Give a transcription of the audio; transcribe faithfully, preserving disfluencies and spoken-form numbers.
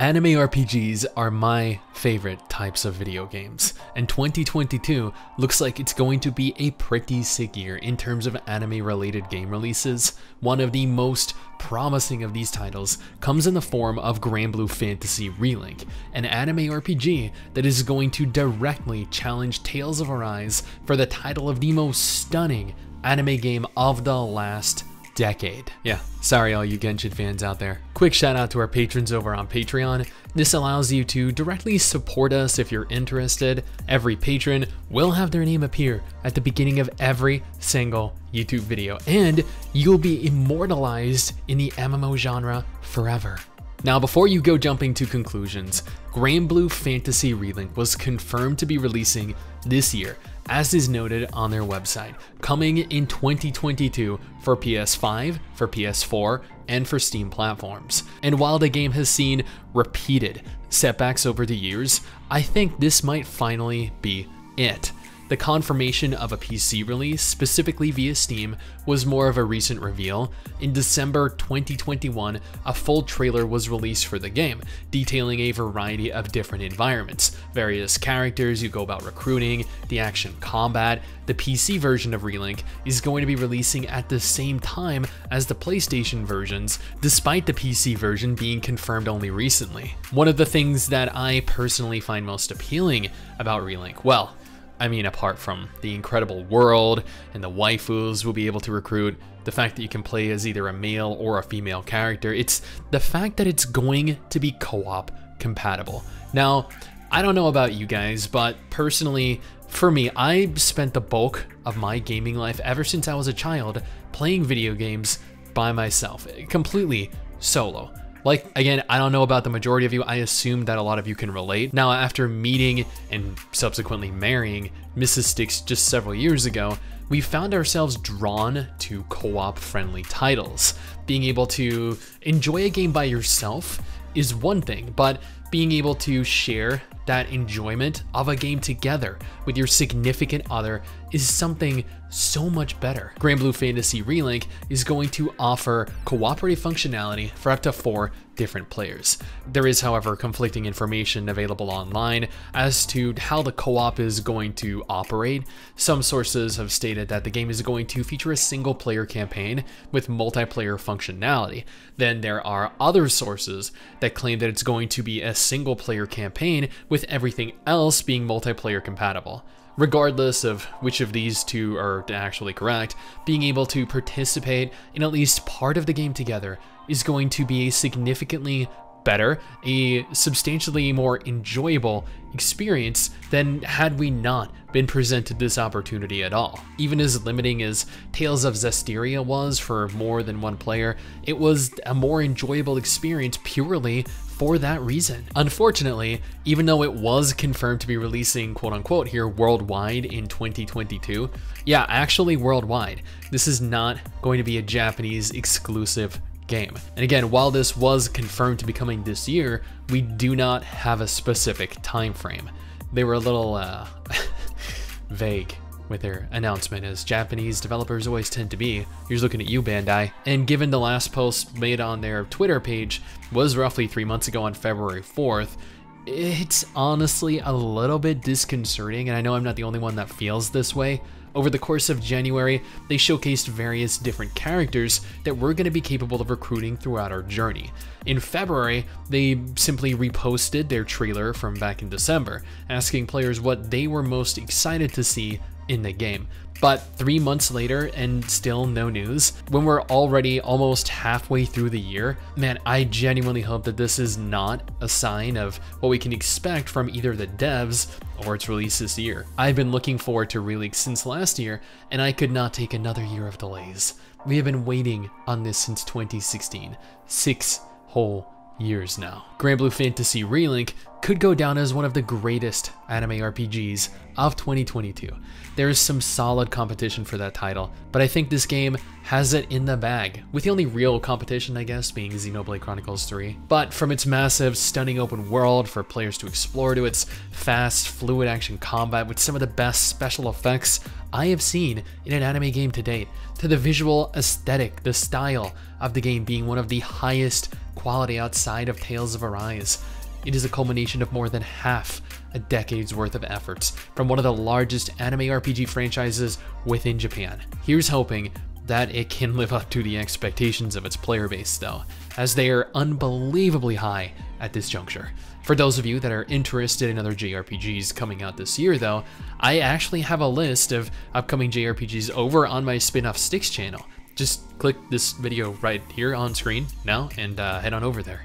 Anime R P Gs are my favorite types of video games, and twenty twenty-two looks like it's going to be a pretty sick year in terms of anime-related game releases. One of the most promising of these titles comes in the form of Granblue Fantasy Relink, an anime R P G that is going to directly challenge Tales of Arise for the title of the most stunning anime game of the last decade. Yeah, sorry all you Genshin fans out there. Quick shout out to our patrons over on Patreon. This allows you to directly support us if you're interested. Every patron will have their name appear at the beginning of every single YouTube video, and you'll be immortalized in the M M O genre forever. Now, before you go jumping to conclusions, Granblue Fantasy Relink was confirmed to be releasing this year, as is noted on their website, coming in twenty twenty-two for P S five, for P S four, and for Steam platforms. And while the game has seen repeated setbacks over the years, I think this might finally be it. The confirmation of a P C release, specifically via Steam, was more of a recent reveal. In December twenty twenty-one, a full trailer was released for the game, detailing a variety of different environments, various characters you go about recruiting, the action combat. The P C version of Relink is going to be releasing at the same time as the PlayStation versions, despite the P C version being confirmed only recently. One of the things that I personally find most appealing about Relink, well, I mean, apart from the incredible world and the waifus we'll be able to recruit, the fact that you can play as either a male or a female character, it's the fact that it's going to be co-op compatible. Now, I don't know about you guys, but personally, for me, I spent the bulk of my gaming life ever since I was a child playing video games by myself, completely solo. Like, again, I don't know about the majority of you, I assume that a lot of you can relate. Now, after meeting and subsequently marrying Missus Stix just several years ago, we found ourselves drawn to co-op friendly titles. Being able to enjoy a game by yourself is one thing, but being able to share that enjoyment of a game together with your significant other is something so much better. Granblue Fantasy Relink is going to offer cooperative functionality for up to four different players. There is, however, conflicting information available online as to how the co-op is going to operate. Some sources have stated that the game is going to feature a single player campaign with multiplayer functionality. Then there are other sources that claim that it's going to be a single player campaign with with everything else being multiplayer compatible. Regardless of which of these two are actually correct, being able to participate in at least part of the game together is going to be a significantly better, a substantially more enjoyable experience than had we not been presented this opportunity at all. Even as limiting as Tales of Zestiria was for more than one player, it was a more enjoyable experience purely for that reason. Unfortunately, even though it was confirmed to be releasing quote-unquote here worldwide in twenty twenty-two, yeah, actually worldwide, this is not going to be a Japanese exclusive game. And again, while this was confirmed to be coming this year, we do not have a specific time frame. They were a little uh, vague with their announcement, as Japanese developers always tend to be. Here's looking at you, Bandai. And given the last post made on their Twitter page was roughly three months ago on February fourth, it's honestly a little bit disconcerting, and I know I'm not the only one that feels this way. Over the course of January, they showcased various different characters that we're going to be capable of recruiting throughout our journey. In February, they simply reposted their trailer from back in December, asking players what they were most excited to see in the game. But three months later and still no news, when we're already almost halfway through the year, man, I genuinely hope that this is not a sign of what we can expect from either the devs or its release this year. I've been looking forward to Relink since last year, and I could not take another year of delays. We have been waiting on this since twenty sixteen, six whole years now. Granblue Fantasy Relink could go down as one of the greatest anime R P Gs of twenty twenty-two. There is some solid competition for that title, but I think this game has it in the bag, with the only real competition, I guess, being Xenoblade Chronicles three. But from its massive, stunning open world for players to explore to its fast, fluid action combat with some of the best special effects I have seen in an anime game to date, to the visual aesthetic, the style of the game being one of the highest quality outside of Tales of Arise. It is a culmination of more than half a decade's worth of efforts from one of the largest anime R P G franchises within Japan. Here's hoping that it can live up to the expectations of its player base though, as they are unbelievably high at this juncture. For those of you that are interested in other J R P Gs coming out this year though, I actually have a list of upcoming J R P Gs over on my Spin-Off Stix channel. Just click this video right here on screen now and uh, head on over there.